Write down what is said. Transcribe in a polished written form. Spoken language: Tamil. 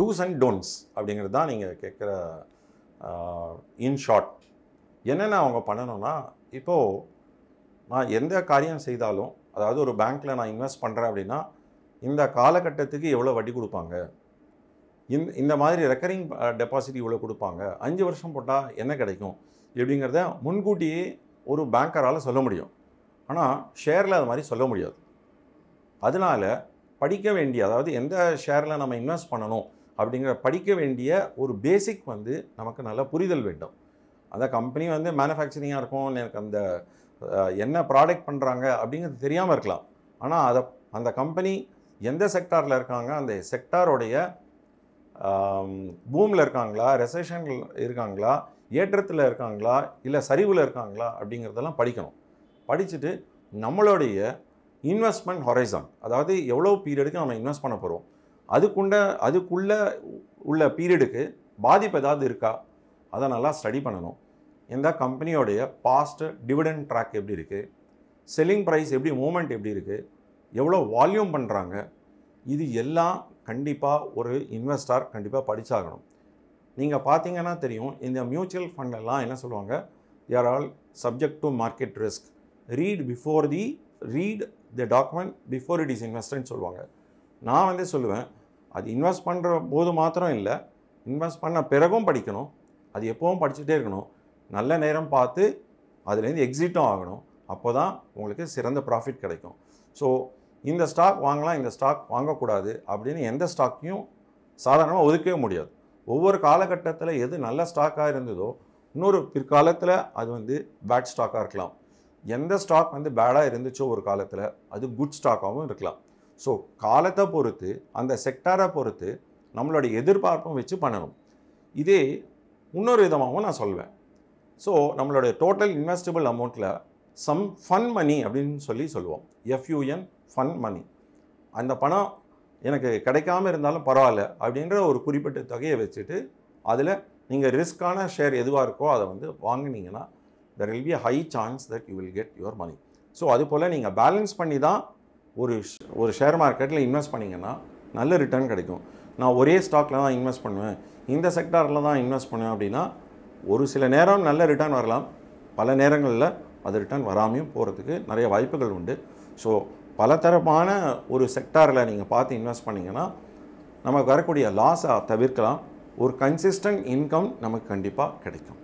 டூஸ் அண்ட் டோன்ட்ஸ் அப்படிங்கிறது தான் நீங்கள் கேட்குற இன்ஷார்ட். என்னென்ன அவங்க பண்ணணும்னா, இப்போது நான் எந்த காரியம் செய்தாலும், அதாவது ஒரு பேங்க்கில் நான் இன்வெஸ்ட் பண்ணுறேன் அப்படின்னா இந்த காலகட்டத்துக்கு எவ்வளோ வட்டி கொடுப்பாங்க, இந்த மாதிரி ரெக்கரிங் டெபாசிட் இவ்வளோ கொடுப்பாங்க, 5 வருஷம் போட்டால் என்ன கிடைக்கும் எப்படிங்கிறத முன்கூட்டியே ஒரு பேங்கரால் சொல்ல முடியும். ஆனால் ஷேரில் அது மாதிரி சொல்ல முடியாது. அதனால் படிக்க வேண்டிய, அதாவது எந்த ஷேரில் நம்ம இன்வெஸ்ட் பண்ணணும் அப்படிங்கிற படிக்க வேண்டிய ஒரு பேசிக் வந்து நமக்கு நல்ல புரிதல் வேண்டும். அந்த கம்பெனி வந்து மேனுஃபேக்சரிங்காக இருக்கும், எனக்கு அந்த என்ன ப்ராடக்ட் பண்ணுறாங்க அப்படிங்கிறது தெரியாமல் இருக்கலாம். ஆனால் அதை அந்த கம்பெனி எந்த செக்டாரில் இருக்காங்க, அந்த செக்டாரோடைய பூமில் இருக்காங்களா, ரெசஷனில் இருக்காங்களா, ஏற்றத்தில் இருக்காங்களா, இல்லை சரிவில் இருக்காங்களா அப்படிங்கிறதெல்லாம் படிக்கணும். படிச்சுட்டு நம்மளுடைய இன்வெஸ்ட்மெண்ட் ஹொரைசான், அதாவது எவ்வளோ பீரியடுக்கு நம்ம இன்வெஸ்ட் பண்ண போகிறோம், அதுக்குள்ளே உள்ள பீரியடுக்கு பாதிப்பு ஏதாவது இருக்கா, அதை நல்லா ஸ்டடி பண்ணணும். இந்த கம்பெனியோடைய பாஸ்ட் டிவிடெண்ட் ட்ராக் எப்படி இருக்குது, செல்லிங் ப்ரைஸ் எப்படி, மூமெண்ட் எப்படி இருக்குது, எவ்வளோ வால்யூம் பண்ணுறாங்க, இது எல்லாம் கண்டிப்பாக ஒரு இன்வெஸ்டார் கண்டிப்பாக படித்தாகணும். நீங்கள் பார்த்தீங்கன்னா தெரியும், இந்த மியூச்சுவல் ஃபண்டெல்லாம் என்ன சொல்லுவாங்க, they are all subject to market risk, read the document before it is இன்வெஸ்ட்னு சொல்லுவாங்க. நான் வந்து சொல்லுவேன், அது இன்வெஸ்ட் பண்ணுற போது மாத்திரம் இல்லை, இன்வெஸ்ட் பண்ண பிறகும் படிக்கணும். அது எப்போவும் படிச்சுட்டே இருக்கணும். நல்ல நேரம் பார்த்து அதுலேருந்து எக்ஸிட்டும் ஆகணும். அப்போ தான் உங்களுக்கு சிறந்த ப்ராஃபிட் கிடைக்கும். ஸோ இந்த ஸ்டாக் வாங்கலாம், இந்த ஸ்டாக் வாங்கக்கூடாது அப்படின்னு எந்த ஸ்டாக்கையும் சாதாரணமாக ஒதுக்கவே முடியாது. ஒவ்வொரு காலகட்டத்தில் எது நல்ல ஸ்டாக்காக இருந்ததோ இன்னொரு பிற்காலத்தில் அது வந்து பேட் ஸ்டாக்காக இருக்கலாம். எந்த ஸ்டாக் வந்து பேடாக இருந்துச்சோ ஒரு காலத்தில் அது குட் ஸ்டாக்காகவும் இருக்கலாம். ஸோ காலத்தை பொறுத்து, அந்த செக்டாரை பொறுத்து நம்மளுடைய எதிர்பார்ப்பும் வச்சு பண்ணணும். இதே இன்னொரு விதமாகவும் நான் சொல்வேன். ஸோ நம்மளுடைய டோட்டல் இன்வெஸ்டபிள் அமௌண்ட்டில் சம் ஃபன் மணி அப்படின்னு சொல்லுவோம், எஃப்யூஎன் ஃபன் மணி. அந்த பணம் எனக்கு கிடைக்காம இருந்தாலும் பரவாயில்ல அப்படின்ற ஒரு குறிப்பிட்ட தொகையை வச்சுட்டு அதில் நீங்கள் ரிஸ்க்கான ஷேர் எதுவாக இருக்கோ அதை வந்து வாங்கினீங்கன்னா there will be a high chance that you will get your money. So அதுபோல் நீங்கள் பேலன்ஸ் பண்ணி தான் ஒரு ஷேர் மார்க்கெட்டில் இன்வெஸ்ட் பண்ணிங்கன்னா நல்ல ரிட்டர்ன் கிடைக்கும். நான் ஒரே ஸ்டாக்கில் தான் இன்வெஸ்ட் பண்ணுவேன், இந்த செக்டாரில் தான் இன்வெஸ்ட் பண்ணுவேன் அப்படின்னா ஒரு சில நேரம் நல்ல ரிட்டர்ன் வரலாம், பல நேரங்களில் அது ரிட்டர்ன் வராமையும் போகிறதுக்கு நிறைய வாய்ப்புகள் உண்டு. ஸோ பலதரப்பான ஒரு செக்டாரில் நீங்கள் பார்த்து இன்வெஸ்ட் பண்ணிங்கன்னா நமக்கு வரக்கூடிய லாஸை தவிர்க்கலாம். ஒரு கன்சிஸ்டன்ட் இன்கம் நமக்கு கண்டிப்பாக கிடைக்கும்.